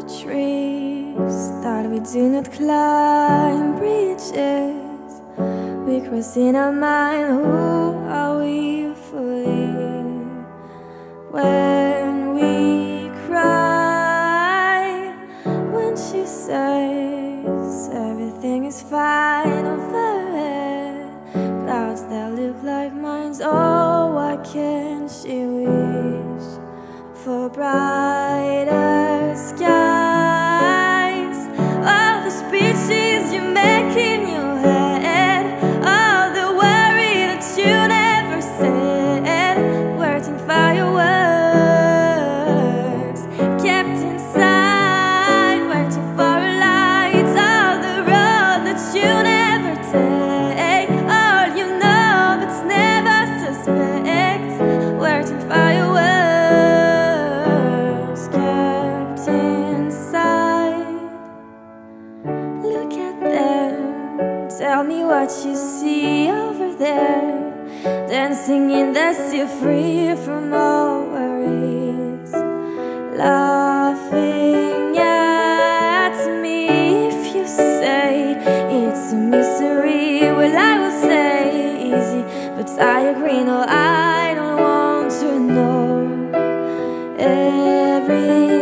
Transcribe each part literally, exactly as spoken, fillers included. the trees that we do not climb bridges we cross in our mind. Who are we fully when we cry? When she says everything is fine overhead, clouds that look like mines. Oh, why can't she wish for brighter? Tell me what you see over there, dancing in the sea, free from all worries, laughing at me. If you say it's a mystery, well, I will say easy, but I agree, no, I don't want to know everything.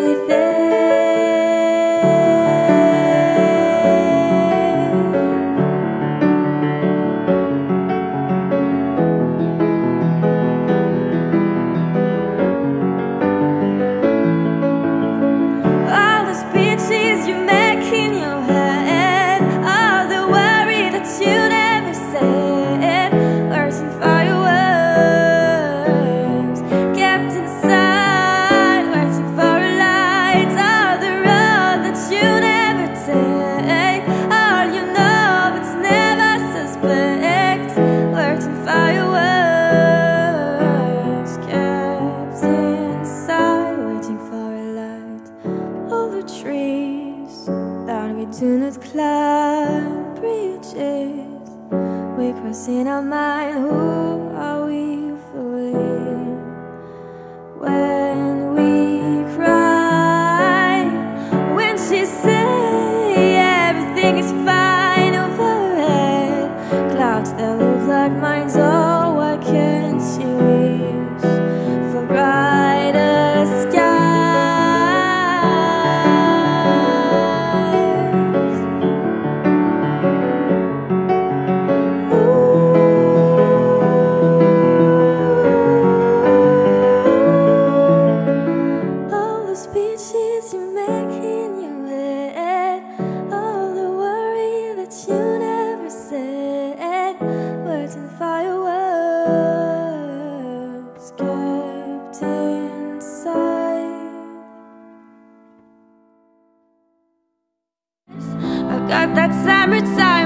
Do not climb bridges we cross in our mind. Who are we fooling when we cry? When she says everything is fine overhead, clouds that look like mines. Oh, why can't she wish for brighter skies? Speeches you make in your head, all the worry that you never said, words and fireworks kept inside. I got that summertime.